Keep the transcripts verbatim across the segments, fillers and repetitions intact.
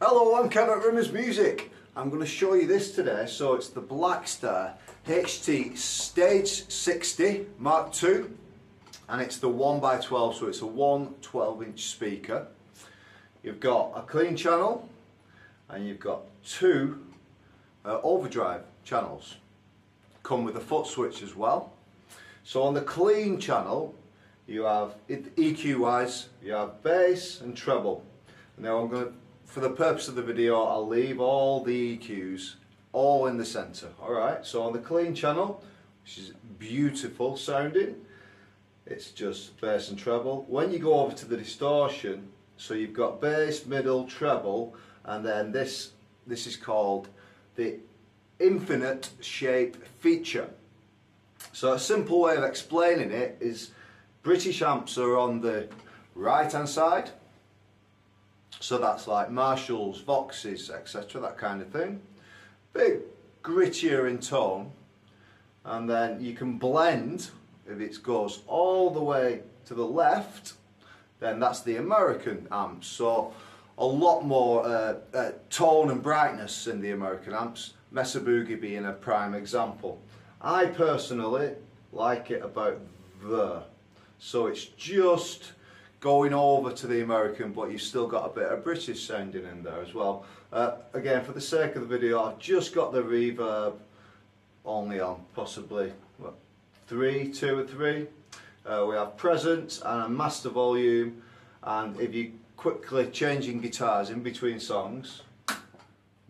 Hello, I'm Kev at Rimmers Music. I'm going to show you this today. So it's the Blackstar H T Stage sixty Mark two, and it's the one by twelve, so it's a one twelve inch speaker. You've got a clean channel and you've got two uh, overdrive channels. Come with a foot switch as well. So on the clean channel you have, E Q wise, you have bass and treble. Now I'm going to, for the purpose of the video, I'll leave all the E Qs all in the centre. Alright, so on the clean channel, which is beautiful sounding, it's just bass and treble. When you go over to the distortion, so you've got bass, middle, treble, and then this, this is called the infinite shape feature. So a simple way of explaining it is British amps are on the right hand side. So that's like Marshalls, Voxes, et cetera, that kind of thing. Bit grittier in tone, and then you can blend. If it goes all the way to the left, then that's the American amps. So a lot more uh, uh, tone and brightness in the American amps, Mesa Boogie being a prime example. I personally like it about there. So it's just going over to the American, but you've still got a bit of British sounding in there as well. Uh, again, for the sake of the video, I've just got the reverb only on possibly what, three, two or three. Uh, we have presence and a master volume, and if you quickly changing guitars in between songs, if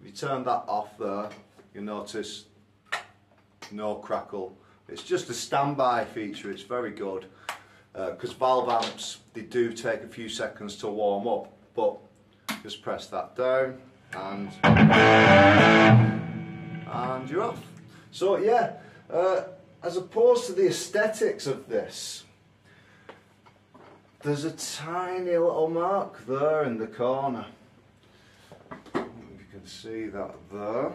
you turn that off there, you'll notice no crackle. It's just a standby feature, it's very good. Because uh, valve amps, they do take a few seconds to warm up, but just press that down and and you're off. So yeah, uh, as opposed to the aesthetics of this, there's a tiny little mark there in the corner. You can see that there.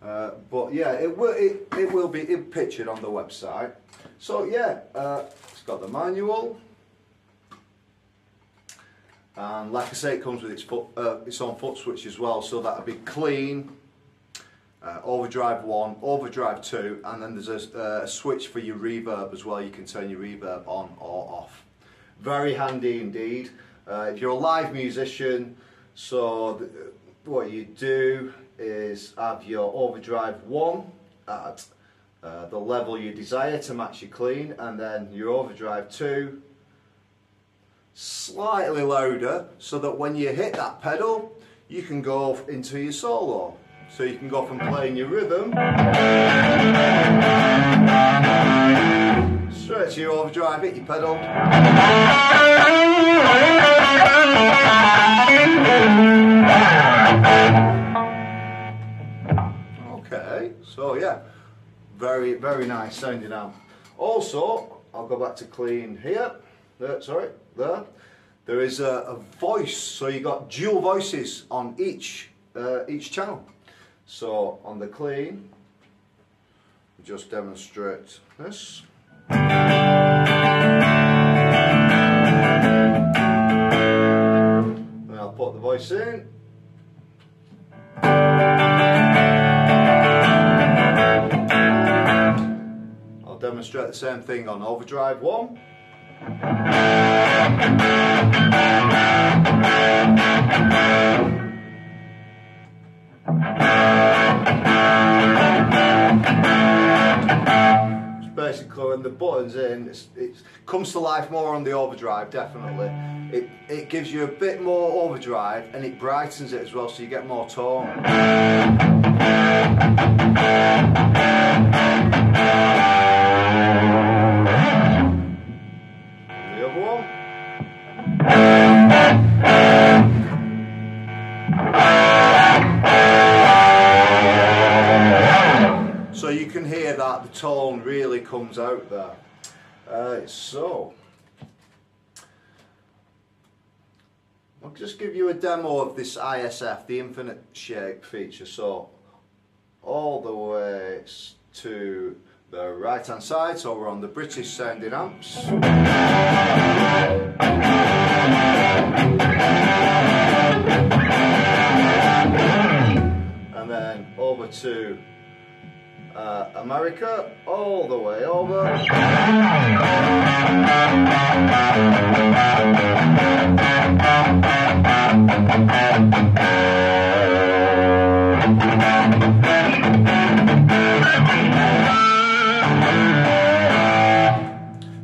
Uh, but yeah, it will it, it will be pictured on the website. So yeah, uh, it's got the manual, and like I say, it comes with its foot, uh, its own foot switch as well. So that'll be clean, uh, overdrive one, overdrive two, and then there's a, a switch for your reverb as well. You can turn your reverb on or off. Very handy indeed. Uh, if you're a live musician, so th what you do is have your overdrive one at uh, the level you desire to match your clean, and then your overdrive two slightly louder, so that when you hit that pedal you can go into your solo, so you can go from playing your rhythm straight to your overdrive, hit your pedal. Okay, so yeah, very, very nice sounding amp. Also, I'll go back to clean here, there, sorry, there. There is a, a voice, so you got dual voices on each, uh, each channel. So on the clean, just demonstrate this. Then I'll put the voice in. Demonstrate the same thing on overdrive one. It's basically when the button's in, it's, it comes to life more on the overdrive, definitely. It, it gives you a bit more overdrive and it brightens it as well, so you get more tone. So you can hear that the tone really comes out there. Uh, so I'll just give you a demo of this I S F, the infinite shape feature. So all the way to the right hand side, so we're on the British sounding amps. to uh, America, all the way over.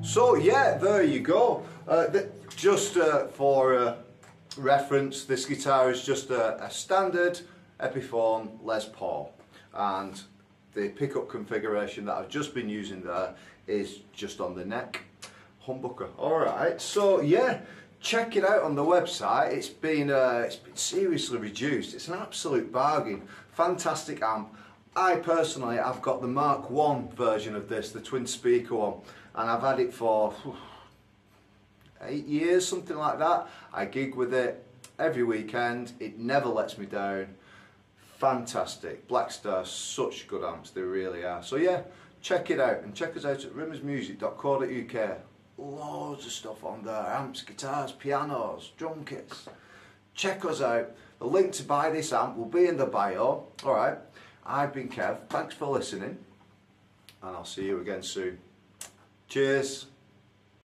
So yeah, there you go. Uh, th just uh, for uh, reference, this guitar is just a, a standard Epiphone Les Paul, and the pickup configuration that I've just been using there is just on the neck humbucker. Alright, so yeah, check it out on the website. It's been, uh, it's been seriously reduced. It's an absolute bargain. Fantastic amp. I personally, I've got the Mark one version of this, the twin speaker one, and I've had it for whew, eight years, something like that. I gig with it every weekend. It never lets me down. Fantastic. Blackstar, such good amps, they really are. So yeah, check it out, and check us out at rimmers music dot co dot U K. Loads of stuff on there, amps, guitars, pianos, drum kits. Check us out. The link to buy this amp will be in the bio. Alright, I've been Kev, thanks for listening, and I'll see you again soon. Cheers.